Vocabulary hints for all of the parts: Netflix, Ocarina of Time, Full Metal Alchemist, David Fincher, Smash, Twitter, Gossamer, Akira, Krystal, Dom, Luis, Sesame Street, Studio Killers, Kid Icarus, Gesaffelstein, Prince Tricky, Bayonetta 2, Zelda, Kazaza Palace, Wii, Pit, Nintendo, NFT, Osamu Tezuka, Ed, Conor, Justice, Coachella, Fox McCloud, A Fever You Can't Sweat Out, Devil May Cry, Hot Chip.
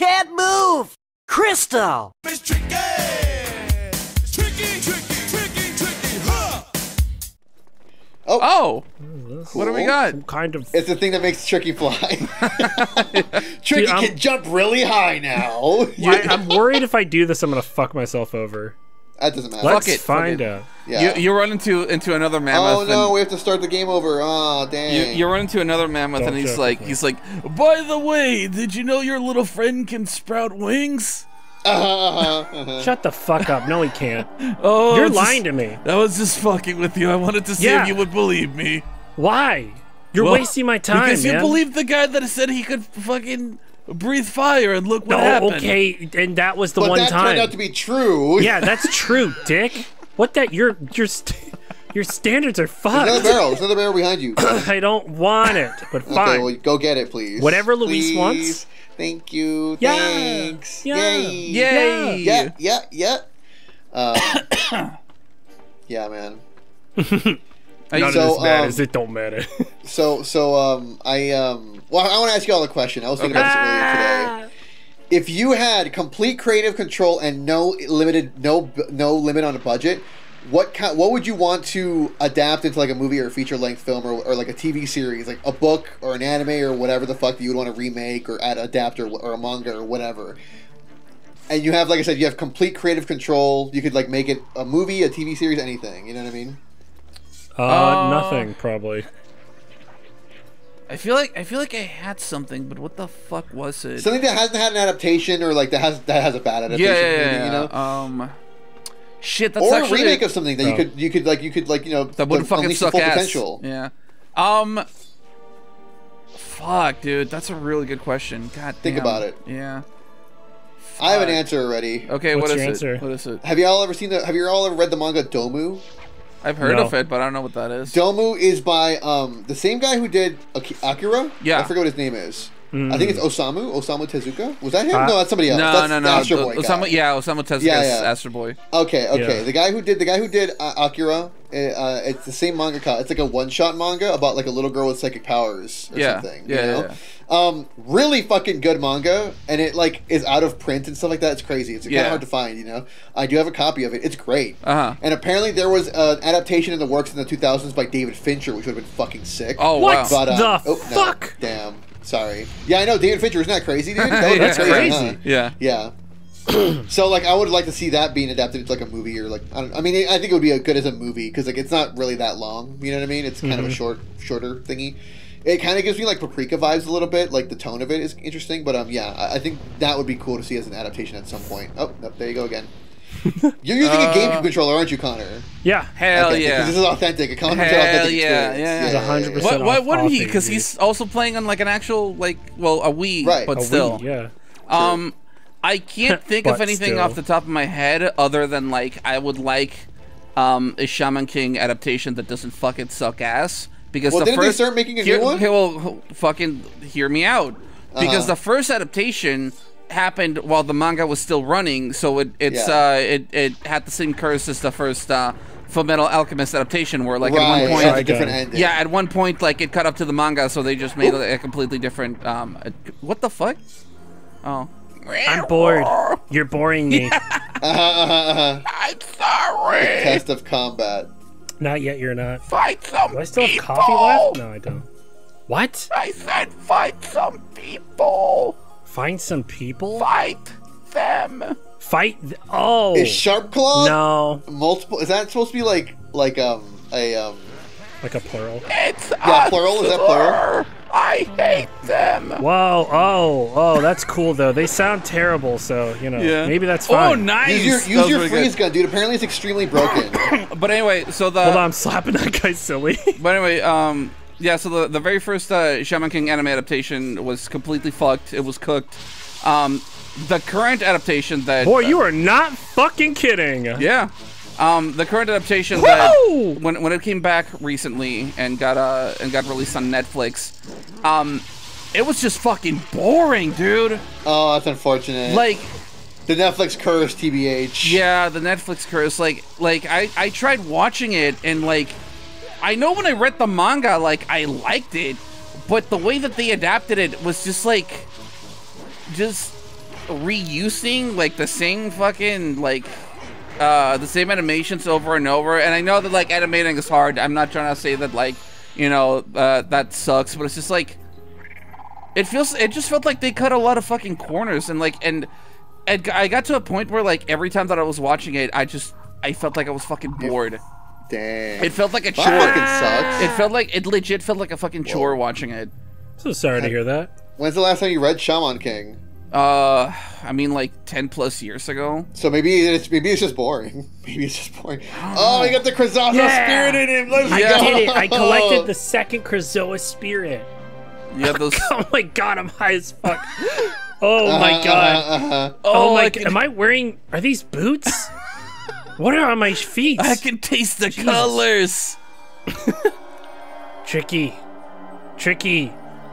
can't move! Krystal! It's tricky! It's tricky, tricky, tricky, tricky, huh! Oh! Cool. What do we got? Some kind of... It's the thing that makes Tricky fly. Tricky can jump really high now. I'm worried if I do this, I'm gonna fuck myself over. That doesn't matter. Let's find out. Yeah. You run into another mammoth. Oh no, we have to start the game over. Oh dang. You run into another mammoth and he's like, by the way, did you know your little friend can sprout wings? Shut the fuck up. No, he can't. Oh, you're lying to me. I was just fucking with you. I wanted to see if you would believe me. Why? You're wasting my time. Because you believed the guy that said he could fucking breathe fire and look what happened. Okay, and that was the one time. That turned out to be true. Yeah, that's true, dick. What that? Your standards are fucked. There's another barrel. There's another barrel behind you. I don't want it, but fine. Okay, well, go get it, please. Whatever Luis wants. Thank you. Yeah. Thanks. Yeah. Yay. Yeah. Yeah. Yeah. Yeah, man. None of this matters. It don't matter. Well, I want to ask you all a question. I was thinking about this earlier today. If you had complete creative control and no limit on a budget, what would you want to adapt into like a movie or a feature-length film or like a TV series, like a book or an anime or whatever the fuck that you would want to remake or adapt or a manga or whatever? And you have, like I said, you have complete creative control. You could like make it a movie, a TV series, anything. You know what I mean? Nothing probably. I feel like I had something, but what the fuck was it? Something that hasn't had an adaptation, or like that has a bad adaptation. Yeah. You know? Shit. That's or a remake of something that you could you know that would fucking suck ass. Potential. Yeah. Fuck, dude, that's a really good question. God. Think about it. Yeah. Fuck. I have an answer already. Okay, what is your answer? What is it? Have you all ever read the manga Domu? I've heard of it, but I don't know what that is. Domu is by the same guy who did Akira. Yeah, I forget what his name is. I think it's Osamu Tezuka. Was that him? No, that's somebody else. No. Astro Boy. Osamu Tezuka. Yeah. Astro Boy. Okay. Yeah. The guy who did Akira. It's the same manga. It's like a one-shot manga about like a little girl with psychic powers or something. Yeah. Really fucking good manga, and it like is out of print and stuff like that. It's crazy. It's kind of hard to find, you know. I do have a copy of it. It's great. And apparently there was an adaptation in the works in the 2000s by David Fincher, which would have been fucking sick. Oh wow! What the fuck? No, damn. Sorry. Yeah, I know. David Fincher, isn't that crazy, dude? That that's crazy. Huh? Yeah. So, like, I would like to see that being adapted into, like, a movie or, like, I mean, I think it would be good as a movie because, like, it's not really that long. You know what I mean? It's kind of a shorter thingy. It kind of gives me, like, Paprika vibes a little bit. Like, the tone of it is interesting. But, yeah, I think that would be cool to see as an adaptation at some point. Oh, nope, there you go again. You're using a GameCube controller, aren't you, Connor? Yeah. Hell yeah. Because this is authentic. Hell yeah. 100%. Why wouldn't he? Because he's also playing on, like, an actual, like, well, a Wii, right. But still. Wii, yeah. I can't think of anything off the top of my head other than, like, I would like a Shaman King adaptation that doesn't fucking suck ass. Because didn't they start making a new one? Okay, well, fucking hear me out. Because the first adaptation happened while the manga was still running, so it had the same curse as the first Full Metal Alchemist adaptation, where like at one point, a different ending. Yeah, at one point like it cut up to the manga, so they just made a completely different. What the fuck? Oh, I'm bored. You're boring me. I'm sorry. The test of combat. Not yet. You're not. Fight some. Do I still have coffee left? No, I don't. What? I said fight some people. Find some people? Fight them. Fight is Sharpclaw? No. Multiple? Is that supposed to be like a plural? It's plural, is that plural? I hate them. Whoa, oh, that's cool though. They sound terrible, so you know, maybe that's fine. Oh, nice. Use your freeze gun, dude. Apparently it's extremely broken. But anyway, so hold on, I'm slapping that guy silly. But anyway, yeah, so the very first Shaman King anime adaptation was completely fucked. It was cooked. The current adaptation that... Boy, you are not fucking kidding. Yeah. The current adaptation that... When it came back recently and got released on Netflix, it was just fucking boring, dude. Oh, that's unfortunate. Like... The Netflix curse, TBH. Yeah, the Netflix curse. Like I tried watching it and, like... I know when I read the manga, like, I liked it, but the way that they adapted it was just, like, just reusing like the same fucking like the same animations over and over. And I know that like animating is hard. I'm not trying to say that like, you know, that sucks, but it's just like it just felt like they cut a lot of fucking corners, and like and I got to a point where like every time that I was watching it, I felt like I was fucking bored. Dang. It felt like a chore. Fucking sucks. It felt like, it legit felt like a fucking chore watching it. So sorry to hear that. When's the last time you read Shaman King? I mean, like 10+ years ago. So maybe it's just boring. Maybe it's just boring. Oh, he got the Krazoa spirit in him. Let's go. Did it. I collected the second Krazoa spirit. Yeah, those. Oh my god, I'm high as fuck. Oh my god. Oh my god. Am I wearing? Are these boots? What are on my feet? I can taste the colors. Tricky.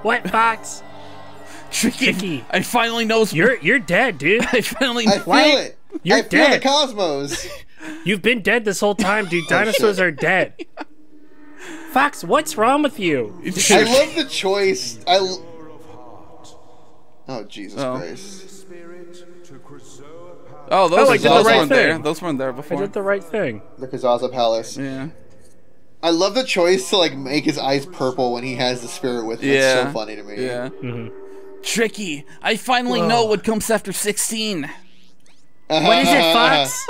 What, Fox? Tricky. I finally know. You're dead, dude. I finally know. I feel it. You're dead. I feel the cosmos. You've been dead this whole time, dude. Dinosaurs are dead. Fox, what's wrong with you? I love the choice. Oh, Jesus Christ. Oh, those weren't there. Those weren't there before. I did the right thing. The Kazaza Palace. Yeah. I love the choice to like make his eyes purple when he has the spirit with him. Yeah. It's so funny to me. Yeah. Mm-hmm. Tricky. I finally know what comes after 16. What is it, Fox?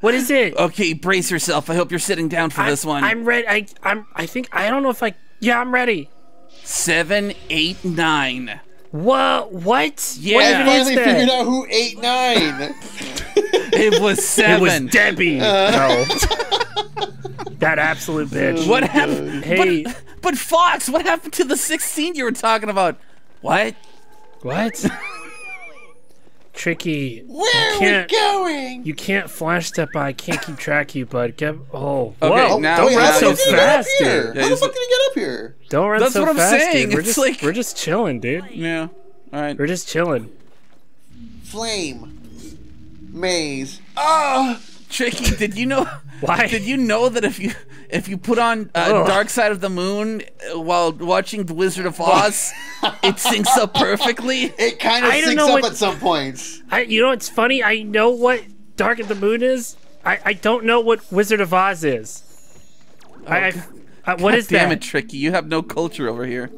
What is it? Okay, brace yourself. I hope you're sitting down for this one. I'm ready. Yeah, I'm ready. 7, 8, 9. Whoa, what? Yeah, I finally figured out who 8, 9. It was 7. It was Debbie. No. That absolute bitch. What happened? Hey. But Fox, what happened to the 16 you were talking about? What? Tricky. Where are we going? You can't flash step by. I can't keep track of you, bud. Okay, now don't run so fast, dude. How the fuck did he get up here? Don't run so fast, dude. That's what I'm saying. We're just chilling, dude. Yeah. All right. We're just chilling. Flame. Maze. Oh, Tricky, did you know? Why? Did you know that if you put on Dark Side of the Moon while watching The Wizard of Oz, it syncs up perfectly? It kind of syncs up at some points. You know what's funny? I know what Dark of the Moon is. I don't know what Wizard of Oz is. Oh, what is that? Damn it, Tricky! You have no culture over here.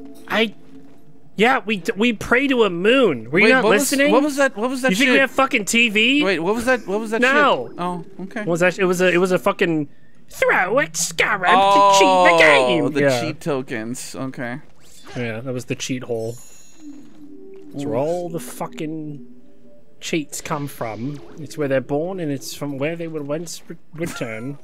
Yeah, we pray to a moon. Were you not listening? What was that? You think we have fucking TV? Wait, what was that? No. Shit? Oh, okay. What was that? It was a fucking throw at Scarab to cheat the game. Oh, the cheat tokens. Okay. Yeah, that was the cheat hole. That's where all the fucking cheats come from. It's where they're born, and it's from where they would once return.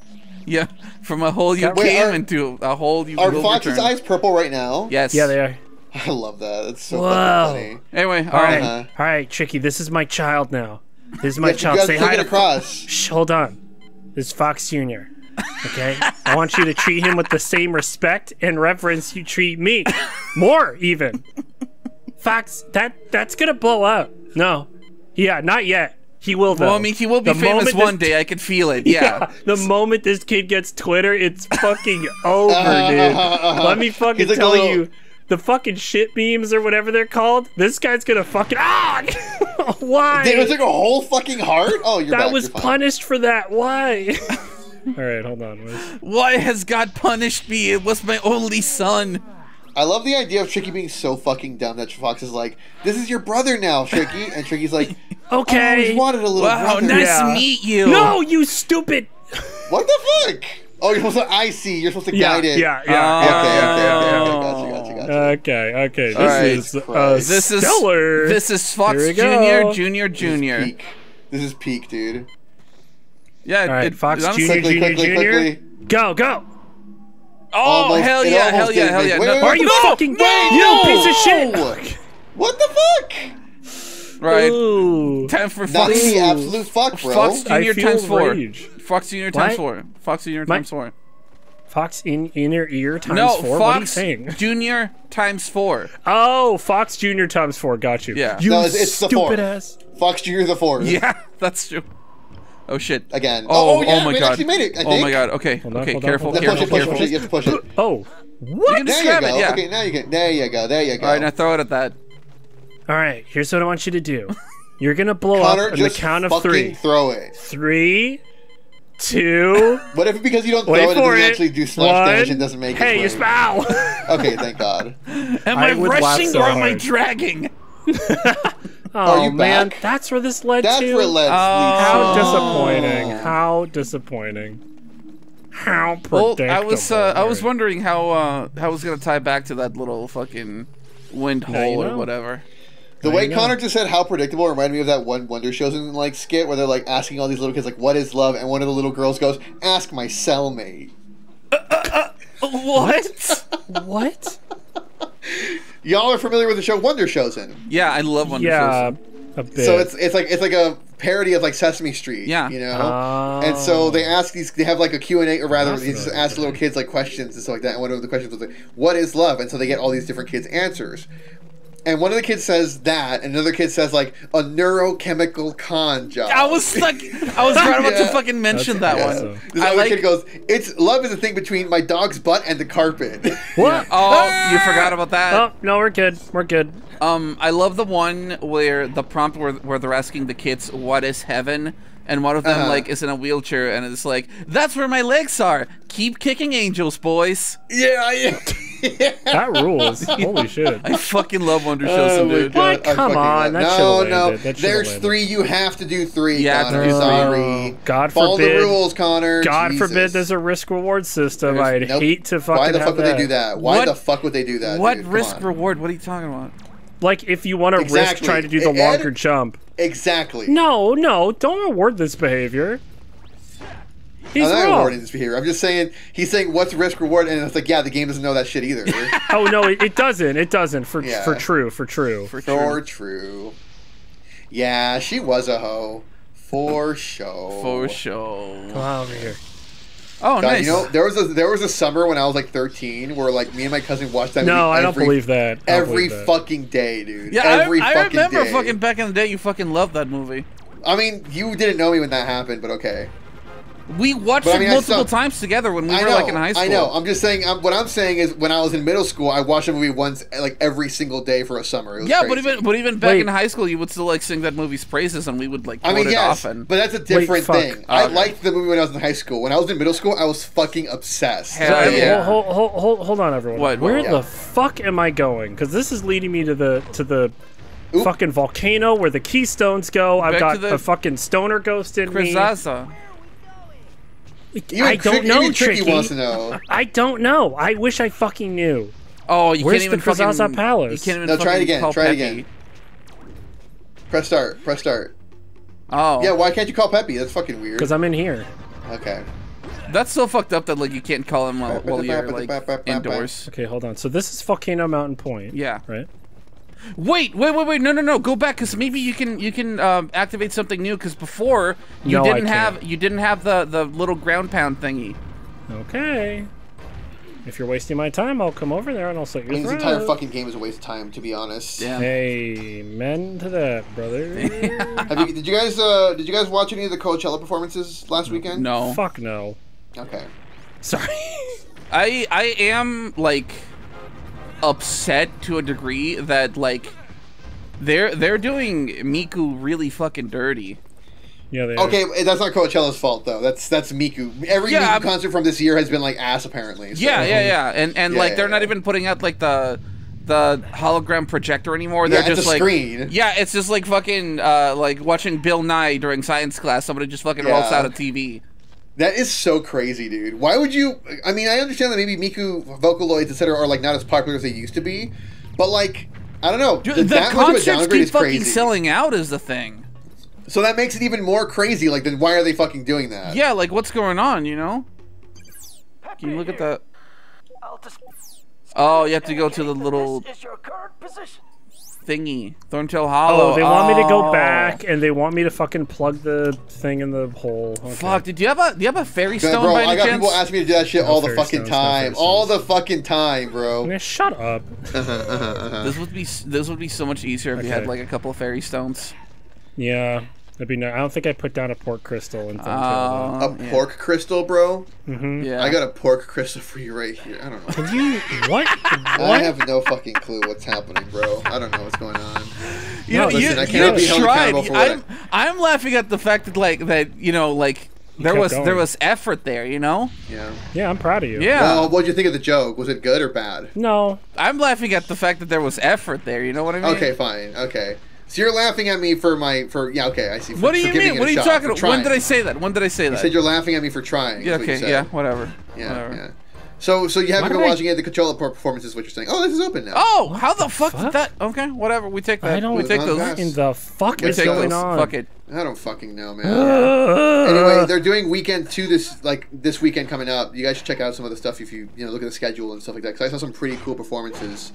Yeah, from a hole you came into a hole you will return. Are Fox's eyes purple right now? Yes. Yeah, they are. I love that. It's so fucking funny. Anyway, all right, Tricky. This is my child now. This is my child. Say hi to Fox. Shh, hold on. This is Fox Jr. Okay, I want you to treat him with the same respect and reverence you treat me, more even. Fox, that's gonna blow up. No, yeah, not yet. He will though. Well, I mean, he will be famous one day. I can feel it. Yeah. The moment this kid gets Twitter, it's fucking over, dude. Let me fucking tell you. The fucking shit memes or whatever they're called. This guy's gonna fucking why? It was like a whole fucking heart. Oh, you're back. Was punished for that. Why? All right, hold on. Why has God punished me? It was my only son. I love the idea of Tricky being so fucking dumb that Fox is like, "This is your brother now, Tricky," and Tricky's like, "Okay, I always wanted a little brother." Nice to meet you. No, you stupid. What the fuck? Oh, you're supposed to. I see. You're supposed to guide it. Okay. Okay. This is stellar. This is Fox Junior. This is peak, dude. Yeah, Fox Junior. Go. Oh, hell yeah! Are you fucking dead? You piece of shit! What the fuck? Right. Ooh. Time for Fox. Not the absolute fuck, bro. Fox Junior times four. Fox Junior times four. Fox Junior times four. Fox inner ear times four? What are you saying? Fox Jr. times 4. Oh, Fox Jr. times 4. Got you. Yeah. It's the 4. Stupid ass. Fox Jr. the 4. Yeah, that's true. Oh, shit. Again. Oh my god. Made it, oh my god. Okay. Okay, careful. You have to push it. Oh. What? You there you go. Yeah. Okay, now you get. There you go. All right, now throw it at that. All right, here's what I want you to do. You're gonna blow up on the count of three. Throw it. 3, 2. What if because you don't throw it, it doesn't actually do slash damage and doesn't make it? Hey, you foul. Okay, thank God. Am I rushing or am I dragging? Oh man, back? That's where this led to. That's where it led to. How disappointing! How disappointing! How predictable. Well, I was wondering how it was gonna tie back to that little fucking wind hole or whatever. The way Connor just said how predictable reminded me of that one Wonder Showzen like skit where they're like asking all these little kids like what is love, and one of the little girls goes, "Ask my cellmate." What? What? Y'all are familiar with the show Wonder Showzen. Yeah, I love Wonder Showzen. A bit. So it's like a parody of like Sesame Street. Yeah. You know? And so they ask these, they have like a Q&A, or rather they just ask little kids like questions and stuff like that. And one of the questions was like, what is love? And so they get all these different kids' answers. And one of the kids says that, and another kid says like a neurochemical con job. I was right about to fucking mention that one. This other kid goes, "It's love is a thing between my dog's butt and the carpet." What? Oh, you forgot about that? Oh no, we're good. We're good. I love the one where the prompt where they're asking the kids what is heaven, and one of them like is in a wheelchair, and it's like, "That's where my legs are. Keep kicking angels, boys." Yeah. Yeah. Yeah. That rules! Holy shit! I fucking love Wonder Showzen, dude. What? Come on! That no. There's 3. You have to do 3. Yeah, Connor, sorry. God forbid. Follow the rules, Connor. God forbid. There's a risk-reward system. I'd hate to fucking. Why the fuck would they do that? Why the fuck would they do that? What risk-reward? What are you talking about? Like, if you want to risk trying to do the longer jump. Exactly. No, no. Don't reward this behavior. He's I'm not rewarding this behavior. I'm just saying, he's saying what's risk reward, and it's like, yeah, the game doesn't know that shit either. Oh no, it doesn't. It doesn't. For true. Yeah, she was a hoe. For sure. For sure. Come on over here. Oh, God, nice. You know, there was a summer when I was like 13 where like me and my cousin watched that movie. I don't believe that. Every fucking day, dude. Yeah, I remember fucking back in the day you fucking loved that movie. I mean, you didn't know me when that happened, but okay. We watched it multiple times together when we were like in high school. I know. I'm just saying. What I'm saying is, when I was in middle school, I watched a movie once, like every single day for a summer. It was crazy. but even back in high school, you would still like sing that movie's praises, and we would like. I mean, yes, but that's a different thing. Okay. I liked the movie when I was in high school. When I was in middle school, I was fucking obsessed. Hell yeah. Hold on, everyone. What? Where the fuck am I going? Because this is leading me to the. Oop. Fucking volcano where the keystones go. I've got the fucking stoner ghost in me. Krazoa. I don't know, Tricky. Wants to know. I don't know. I wish I fucking knew. Oh, you can't even fucking... Where's the Kazaza Palace? You can't even fucking... No, try it again. Try it again. Press start. Press start. Oh. Yeah, why can't you call Peppy? That's fucking weird. Because I'm in here. Okay. That's so fucked up that, like, you can't call him while you're, like, indoors. Okay, hold on. So this is Volcano Mountain Point. Yeah. Right? Wait! No! Go back, cause maybe you can activate something new. Cause before you didn't have the little ground pound thingy. Okay. If you're wasting my time, I'll come over there and I'll set you. This entire fucking game is a waste of time, to be honest. Yeah. Amen to that, brother. Did you guys watch any of the Coachella performances last weekend? No. Fuck no. Okay. Sorry. I am like. Upset to a degree that like they're doing Miku really fucking dirty. Yeah, they are. That's not Coachella's fault though. That's Miku. Every Miku concert from this year has been like ass apparently. So. Yeah. And like they're not even putting out like the hologram projector anymore. They're just like screen. Yeah, it's just like fucking like watching Bill Nye during science class. Somebody just fucking rolls out a TV. That is so crazy, dude. Why would you... I mean, I understand that maybe Miku, Vocaloids, etc. are, like, not as popular as they used to be. But, like, I don't know. Dude, the concerts keep fucking selling out is the thing. So that makes it even more crazy. Like, then why are they fucking doing that? Yeah, like, what's going on, you know? Can you look at that? Oh, you have to go to the little... thingy. Thorntail Hollow. Oh, they want me to go back, and they want me to fucking plug the thing in the hole. Okay. Fuck, did you have a fairy stone by any chance? Bro, I got people asking me to do that shit all the fucking time. All the fucking time, bro. Man, shut up. This would be so much easier if you had like a couple of fairy stones. Yeah. That'd be nice. I don't think I put down a pork crystal in Thorntail. A pork crystal, bro? Mm-hmm. Yeah. I got a pork crystal for you right here. I don't know. Can you... What? I have no fucking clue what's happening, bro. I don't know what's going on. You know, listen, I can't be held accountable for it. I'm laughing at the fact that there was effort there, you know? Yeah. Yeah, I'm proud of you. Yeah. Well, what did you think of the joke? Was it good or bad? No. I'm laughing at the fact that there was effort there, you know what I mean? Okay, fine. Okay. So you're laughing at me for my yeah, okay, I see. What do you mean? What are you talking about? When did I say that? When did I say that? You said you're laughing at me for trying. Yeah, okay, yeah, whatever. Yeah, whatever. Yeah. So you haven't been watching any of the Coachella performances, is what you're saying. Oh, this is open now. Oh, what how the fuck did that? Okay, whatever. We take that. What in the fuck is going on? Fuck it. I don't fucking know, man. Anyway, they're doing weekend two this weekend coming up. You guys should check out some of the stuff if you know, look at the schedule and stuff like that. Because I saw some pretty cool performances.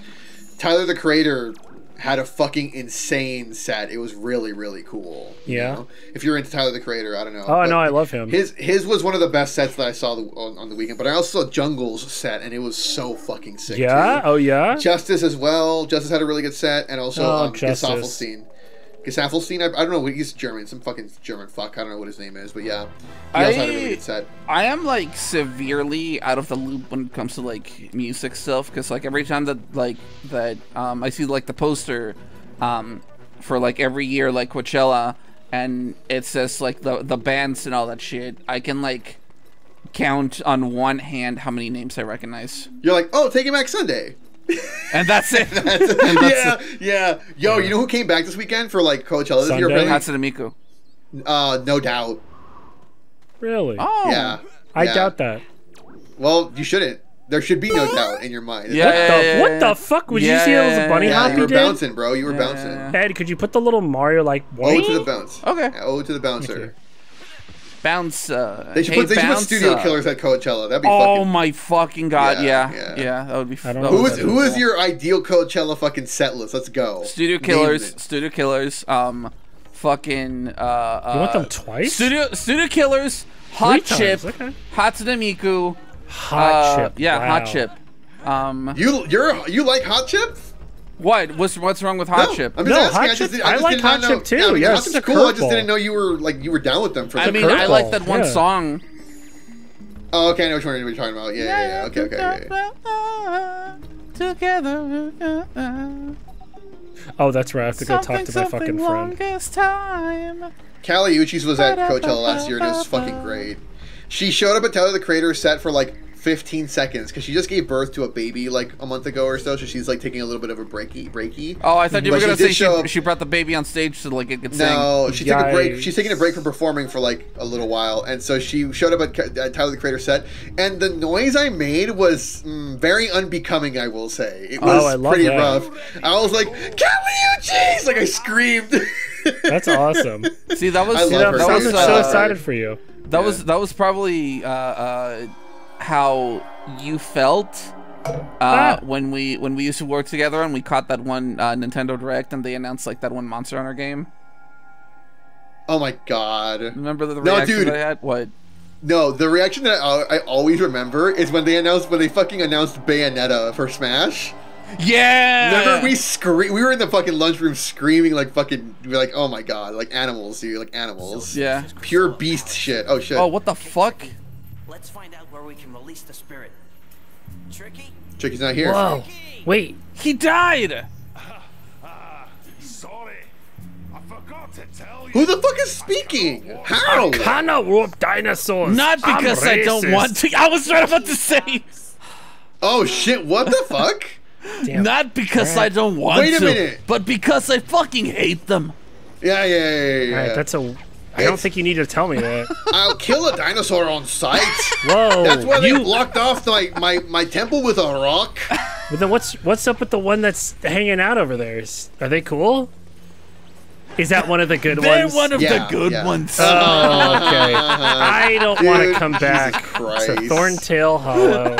Tyler the Creator had a fucking insane set. It was really, really cool. Yeah. You know? If you're into Tyler the Creator, I don't know. Oh, no, I love him. His was one of the best sets that I saw on the weekend, but I also saw Jungle's set, and it was so fucking sick. Yeah? Too. Oh, yeah? Justice as well. Justice had a really good set, and also Gesaffelstein. Gesaffelstein, I don't know. He's German. Some fucking German fuck. I don't know what his name is, but yeah. He also had a really good set. I am, like, severely out of the loop when it comes to, like, music stuff, because, like, every time that, I see, like, the poster for, like, every year, like, Coachella, and it says, like, the bands and all that shit, I can, like, count on one hand how many names I recognize. You're like, oh, Taking Back Sunday. And that's it. Yeah. Yo, you know who came back this weekend for like Coachella this year? Really? Hatsune Miku. No doubt. Really? Oh. Yeah. I doubt that. Well, you shouldn't. There should be no doubt in your mind. Yeah. What the fuck? Did you see it was a bunny hop? You were bouncing, bro. You were bouncing. Ed, could you put the little Mario like? Oh to the bounce. Okay. Oh to the bouncer. Bounce. They should put Studio Killers at Coachella. That'd be fucking. Oh my fucking god! Yeah. That would be. Who is your ideal Coachella fucking set list? Let's go. Studio Killers. Studio Killers. Fucking. You want them twice? Studio Killers. Hot Chip. Okay. Hatsune Miku. Hot Chip. Yeah, wow. Hot Chip. You like Hot Chip? What? What's wrong with Hot Chip? I'm just asking. I like Hot Chip too. Yeah, Hot Chip's cool. I just didn't know you were down with them for. I mean, I like that one song. Oh, okay. I know which one you're talking about. Yeah. Okay. Together. Oh, that's right. I have to go talk to my fucking friend. Callie Uchis was at Coachella last year and it was fucking great. She showed up at Tyler the Creator set for like 15 seconds because she just gave birth to a baby like a month ago or so, so she's like taking a little bit of a breaky. Oh, I thought you were gonna say she brought the baby on stage so like it could sing. No, she took a break. She's taking a break from performing for like a little while, and so she showed up at Tyler the Creator set, and the noise I made was very unbecoming, I will say. It was pretty rough. I was like, Callie Uchis! Like I screamed. That's awesome. See, I was so excited for you. That was probably how you felt when we used to work together and we caught that one Nintendo Direct and they announced like that one Monster Hunter game. Oh my god! Remember the reaction that I had? What? No, the reaction that I always remember is when they announced fucking announced Bayonetta for Smash. Yeah. Remember we were in the fucking lunchroom screaming like fucking oh my god, like animals, dude, like animals. Yeah. Pure beast shit. Oh shit. Oh what the fuck? Let's find out where we can release the spirit. Tricky? Tricky's not here. Whoa. Wait. He died! Sorry. I forgot to tell you. Who the fuck is speaking? How? I cannot warp dinosaurs. Not because I don't want to. I was right about to say. Oh shit, what the fuck? Damn. Not because I don't want to. Wait a minute. But because I fucking hate them. Yeah. Alright, that's a... I don't think you need to tell me that. I'll kill a dinosaur on sight. Whoa! That's why they blocked off my temple with a rock. But then what's up with the one that's hanging out over there? Are they cool? Is that one of the good ones? They're one of the good ones. Oh, okay. I don't want to come back to Thorntail Hollow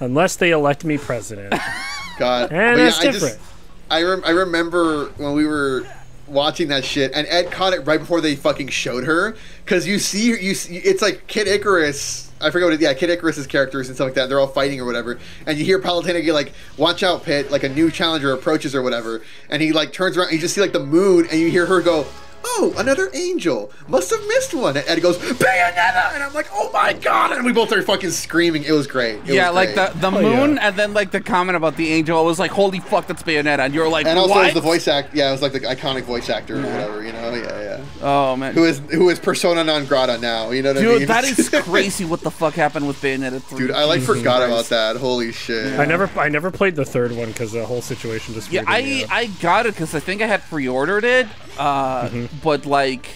unless they elect me president. God, and that's different. I remember when we were watching that shit, and Ed caught it right before they fucking showed her, because you see, it's like Kid Icarus. I forget what it is. Yeah, Kid Icarus's characters and stuff like that. They're all fighting or whatever, and you hear Palutena get like, "Watch out, Pit!" Like a new challenger approaches or whatever, and he like turns around. And you just see like the moon, and you hear her go, oh, another angel. Must have missed one. And Ed goes, Bayonetta! And I'm like, oh my god! And we both are fucking screaming. It was great. It was great. the moon, and then like the comment about the angel. I was like, holy fuck, that's Bayonetta. And you're like, and also what? The voice act. Yeah, it was like the iconic voice actor or whatever, you know? Yeah, yeah. Oh man. Who is persona non grata now, you know what I mean? Dude, that is crazy what the fuck happened with Bayonetta 3. Dude, I like forgot about that. Holy shit. Yeah. I never played the third one because the whole situation just I got it because I think I had pre-ordered it, but to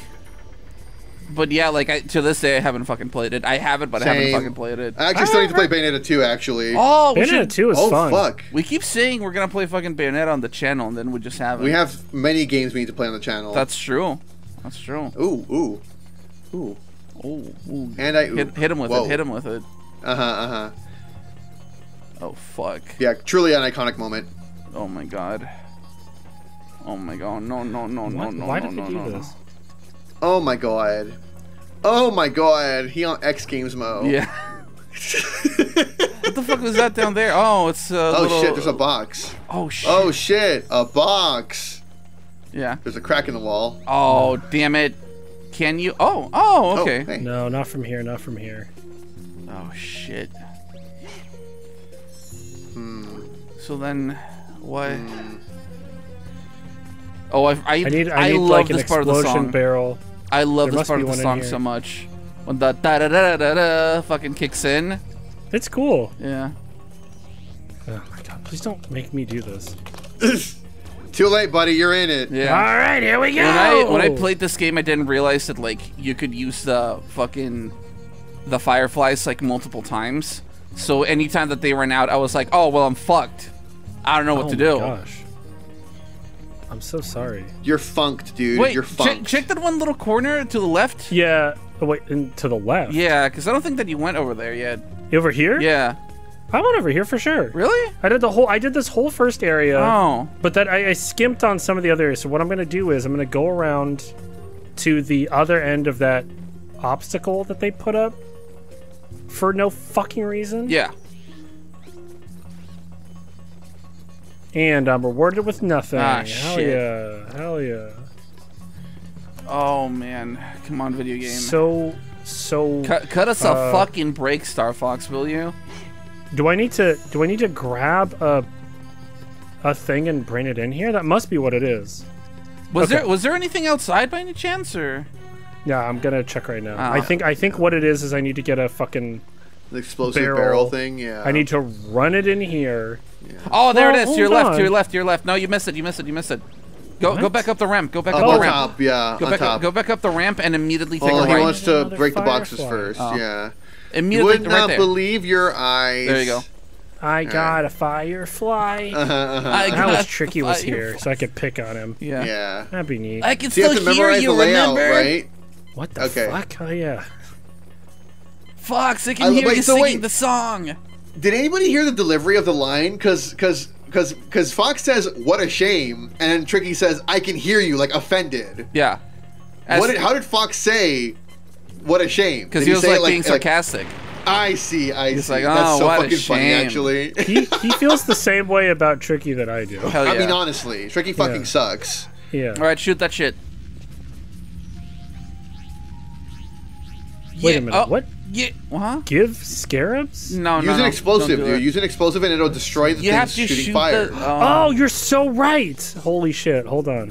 this day I haven't fucking played it. I have it, but I haven't fucking played it. I actually still need to play Bayonetta 2, actually. Oh, Bayonetta 2 is fun. Oh, fuck. We keep saying we're gonna play fucking Bayonetta on the channel, and then we just haven't. We have many games we need to play on the channel. That's true. That's true. Ooh, ooh, ooh, ooh, ooh. And I hit him with it. Hit him with it. Oh fuck. Yeah, truly an iconic moment. Oh my god. Oh my god. No, no, no, no, no, no, no, no. Why did they do this? Oh my god. Oh my god. He on X Games mode. Yeah. What the fuck was that down there? Oh, it's a little... shit, there's a box. Oh shit. Oh shit, a box. Yeah. There's a crack in the wall. Oh, damn it. Can you... Oh, oh, okay. Oh, hey. No, not from here, not from here. Oh shit. Hmm. So then... What? Oh, I need love like this part of the song. Barrel. I love this part of the song so much. When the da da da da da fucking kicks in, it's cool. Yeah. Oh my god! Please don't make me do this. Too late, buddy. You're in it. Yeah. All right, here we go. When I played this game, I didn't realize that like you could use the fucking fireflies like multiple times. So anytime that they ran out, I was like, oh well, I'm fucked. I don't know what to do. Oh my gosh. I'm so sorry. You're funked, dude. Wait, you're funked. Check that one little corner to the left. Yeah. Oh, wait, and to the left? Yeah, because I don't think that you went over there yet. Over here? Yeah. I went over here for sure. Really? I did this whole first area. Oh. But then I skimped on some of the other areas. So what I'm going to do is I'm going to go around to the other end of that obstacle that they put up for no fucking reason. Yeah. And I'm rewarded with nothing. Ah, hell yeah. Hell yeah. Oh, man. Come on, video game. Cut us a fucking break, Star Fox, will you? Do I need to grab a thing and bring it in here? That must be what it is. Was there anything outside by any chance, or? Yeah, I'm gonna check right now. I think what it is I need to get a fucking... The explosive barrel thing, yeah. I need to run it in here. Yeah. Oh, there it is. To your left. No, you missed it. You missed it. Go back up the ramp. Go back up the ramp. Yeah, go back up the ramp and immediately take a right. He wants to break the boxes first. Oh. Yeah. Immediately right there. Would not believe your eyes. There you go. I got a firefly. That was Tricky was here, so I could pick on him. Yeah. Yeah. That'd be neat. I can still hear you. Remember? Right? What the fuck? Oh yeah. Fox, I can hear you singing the song. Did anybody hear the delivery of the line? Because Fox says, "What a shame," and then Tricky says, "I can hear you," like offended. Yeah. How did Fox say, "What a shame"? Because he was like being sarcastic. I see. He's like, oh, that's so fucking funny, actually. he feels the same way about Tricky that I do. Hell yeah. I mean, honestly, Tricky fucking sucks. Yeah. All right, shoot that shit. Wait a minute. What? Yeah. Huh? Give scarabs? No. Use an explosive, dude. Use an explosive and it'll destroy the thing shooting fire. Oh, you're so right. Holy shit. Hold on.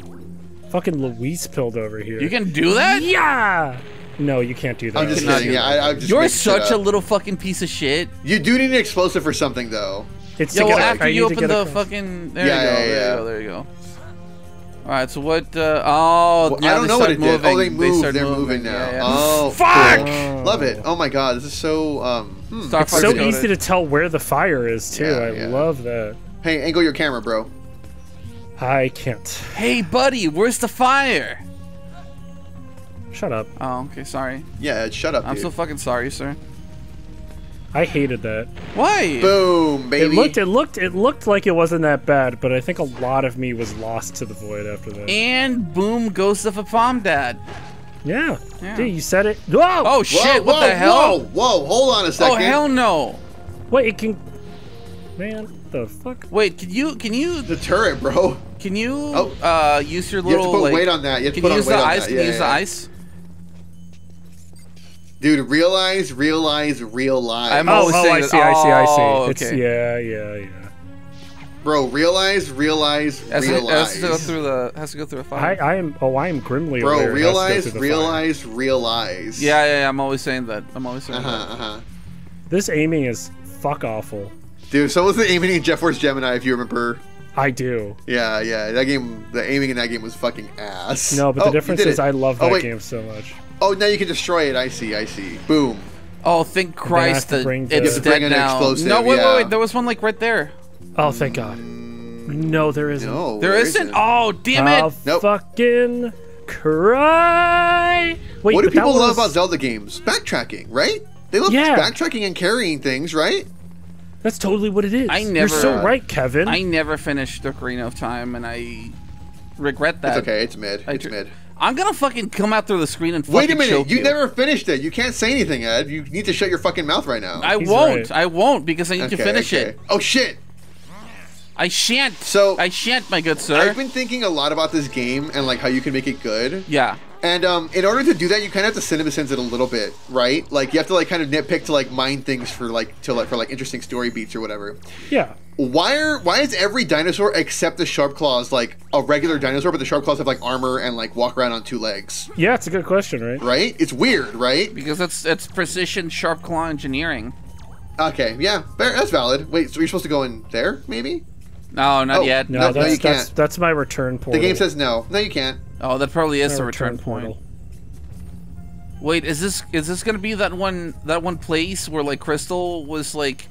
Fucking Luis pilled over here. You can do that? Yeah. No, you can't do that. I'm just kidding. Yeah, I'm just you're such a little fucking piece of shit. You do need an explosive for something, though. It's well, after you open the fucking... There you go. All right, so what? I don't know what it did. Oh, they're moving now. Yeah. Oh, fuck! Cool. Love it. Oh my god, this is so. It's so easy to tell where the fire is too. Yeah, I love that. Hey, angle your camera, bro. I can't. Hey, buddy, where's the fire? Shut up. Oh, okay, sorry. Yeah, shut up. I'm so fucking sorry, sir. I hated that. Why? Boom, baby. It looked like it wasn't that bad, but I think a lot of me was lost to the void after that. And boom goes the Fapom Dad. Yeah. Dude, you said it. Whoa! Oh shit! What the hell? Whoa! Hold on a second. Oh hell no! Wait, it can. Man, what the fuck? Wait, can you the turret, bro? Can you use your little? You have to put weight on that. You have to put weight on that. Can you use the ice? Dude, realize. I see. It's, okay. Yeah. Bro, realize. Has to go through a fire. I am grimly aware. Bro, realize. Yeah. I'm always saying that. This aiming is fuck awful. Dude, so was the aiming in Jet Force Gemini, if you remember. I do. Yeah. That game, the aiming in that game was fucking ass. No, but the difference is I love that game so much. Oh, now you can destroy it. I see. Boom. Oh, thank Christ that it's dead now. No, wait. There was one like right there. Oh, thank God. No, there isn't. No, there isn't. Oh, damn it. Fucking cry. Wait, what do people love about Zelda games? Backtracking, right? They love backtracking and carrying things, right? That's totally what it is. You're so right, Kevin. I never finished Ocarina of Time, and I regret that. It's okay. It's mid. I'm going to fucking come out through the screen and fucking choke you. Wait a minute. You never finished it. You can't say anything, Ed. You need to shut your fucking mouth right now. I won't because I need to finish it. Oh, shit. I shan't. I shan't, my good sir. I've been thinking a lot about this game and like how you can make it good. Yeah. And in order to do that, you kind of have to cinema sense it a little bit, right? Like you have to like kind of nitpick to like mine things for interesting story beats or whatever. Yeah. Why is every dinosaur except the sharp claws like a regular dinosaur, but the sharp claws have like armor and like walk around on two legs? Yeah, it's a good question, right? Right? It's weird, right? Because that's precision sharp claw engineering. Okay, yeah, that's valid. Wait, so you're supposed to go in there, maybe? No, not yet. No, you can't. That's my return point. The game says no. No, you can't. Oh, that probably is the return point. Wait, is this gonna be that one place where like Krystal was like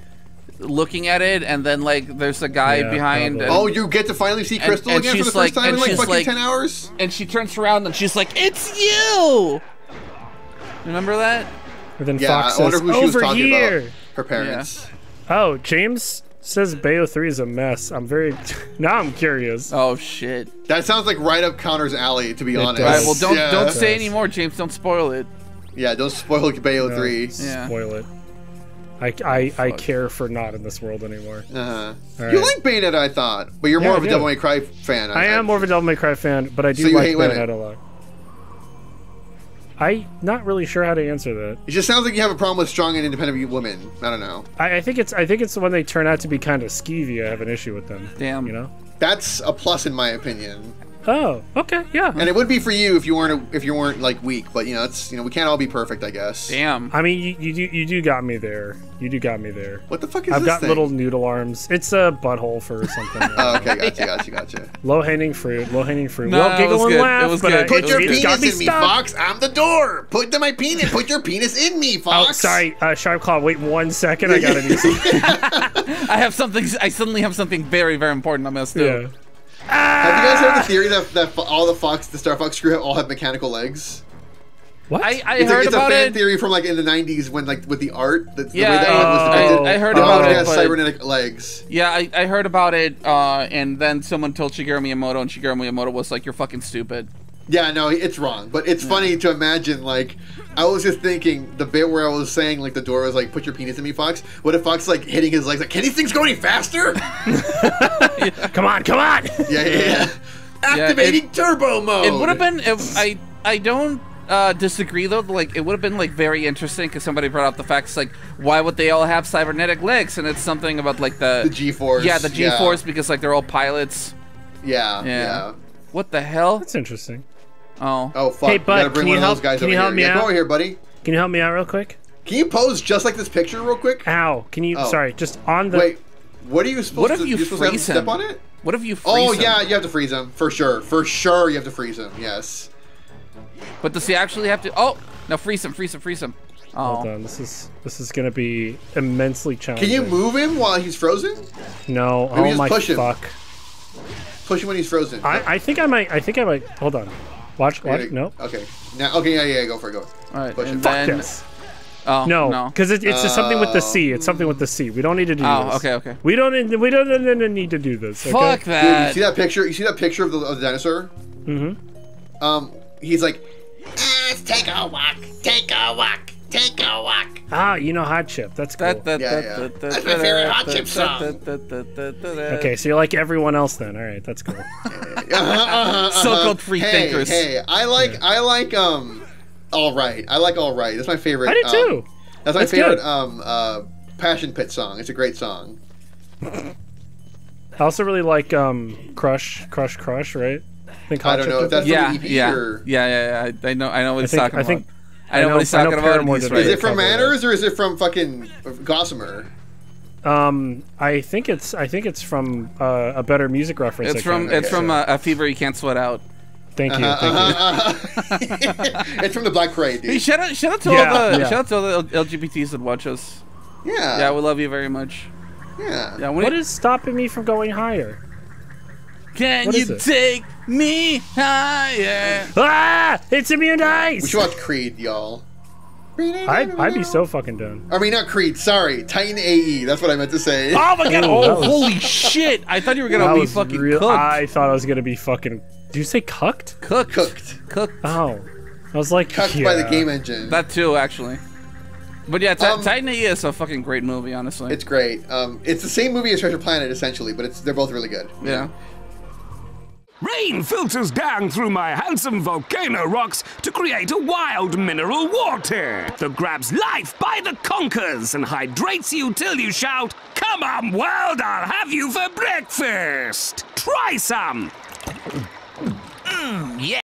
looking at it, and then like there's a guy behind? And, you get to finally see Krystal again for the first time in like fucking 10 hours. And she turns around and she's like, "It's you." Remember that? And then Fox says, I wonder who she was talking about. Her parents. Yeah. Oh, James says Bayo 3 is a mess. Now I'm curious. Oh shit. That sounds like right up Connor's alley, to be honest. All right, well don't say any more, James. Don't spoil it. Yeah, don't spoil Bayo 3. Spoil it. I care for not in this world anymore. Right. You like Bayonetta, I thought, but you're more of a Devil May Cry fan. I am more of a Devil May Cry fan, but I do like Bayonetta a lot. I'm not really sure how to answer that. It just sounds like you have a problem with strong and independent women. I don't know. I think it's when they turn out to be kind of skeevy. I have an issue with them. Damn. You know. That's a plus in my opinion. Oh. Okay. Yeah. And it would be for you if you weren't like weak, but you know we can't all be perfect, I guess. Damn. I mean you do got me there. What the fuck is this thing? I've got little noodle arms. It's a butthole for something. Oh, okay. Gotcha. Low hanging fruit. No, well, giggle and laugh. It was good. Put your penis in me, Fox. I'm the door. Put your penis in me, Fox. Oh, sorry, Sharp Claw. Wait 1 second. I gotta do something. I suddenly have something very, very important I must do. Yeah. Have you guys heard the theory that all the Star Fox crew all have mechanical legs? What? It's a fan theory from like in the 90s when like with the art. The way that was depicted. I heard about it. It has cybernetic legs. Yeah, I heard about it, and then someone told Shigeru Miyamoto, and Shigeru Miyamoto was like, "You're fucking stupid." Yeah, no, it's wrong, but it's funny to imagine. Like, I was just thinking the bit where I was saying like the door was like, "Put your penis in me, Fox." What if Fox like hitting his legs? Like, can these things go any faster? Come on! Yeah. Activating turbo mode. It would have been. I don't disagree though. Like, it would have been like very interesting because somebody brought up the facts like, why would they all have cybernetic legs? And it's something about like the G-force. Yeah, the G-force because like they're all pilots. Yeah. What the hell? That's interesting. Oh, fuck. Hey, bud, can you help me out? Come over here, buddy. Can you help me out real quick? Can you pose just like this picture real quick? Ow. Can you... Oh. Sorry, just on the... Wait, what are you supposed to... You're supposed to step on it? What if you freeze him? Oh, yeah, you have to freeze him. For sure you have to freeze him, yes. But does he actually have to... Oh, now freeze him. Oh. Hold on, this is going to be immensely challenging. Can you move him while he's frozen? No. Maybe just push him. Push him when he's frozen. I think I might... Hold on. Watch. No. Okay. Now. Okay. Yeah. Go for it. All right. Fuck this. Oh, no. Because it's just something with the C. It's something with the C. We don't need to do this. Okay. We don't need to do this. Okay? Fuck that. Dude, you see that picture? You see that picture of the dinosaur? Mm-hmm. He's like, let's take a walk. Take a walk. Ah, you know Hot Chip. That's cool. Yeah. That's my favorite Hot Chip song. Okay, so you're like everyone else then. All right, that's cool. So-called free thinkers. Hey, I like All Right. I like All Right. That's my favorite. I did too. That's my favorite Passion Pit song. It's a great song. I also really like Crush, right? I don't know if that's from the EP or... Yeah. I know what it's talking about. I know what he's talking about. Is it from Manners or is it from fucking Gossamer? I think it's from a Better Music reference. It's from A Fever You Can't Sweat Out. Thank you. It's from the Black Parade, dude. Hey, shout out to all the LGBTs that watch us. Yeah. Yeah, we love you very much. Yeah. What is stopping me from going higher? Can you take me higher? Ah! It's Immune Ice! We should watch Creed, y'all. I'd be so fucking done. I mean, not Creed, sorry. Titan AE, that's what I meant to say. Oh my god, holy shit! I thought you were gonna be fucking cooked. I thought I was gonna be fucking... Did you say cucked? Cooked. Oh. I was like, Cucked by the game engine. That too, actually. But yeah, Titan AE is a fucking great movie, honestly. It's great. It's the same movie as Treasure Planet, essentially, but they're both really good. Yeah. Rain filters down through my handsome volcano rocks to create a wild mineral water that grabs life by the conkers and hydrates you till you shout, "Come on, world, I'll have you for breakfast! Try some!" Mm, yeah.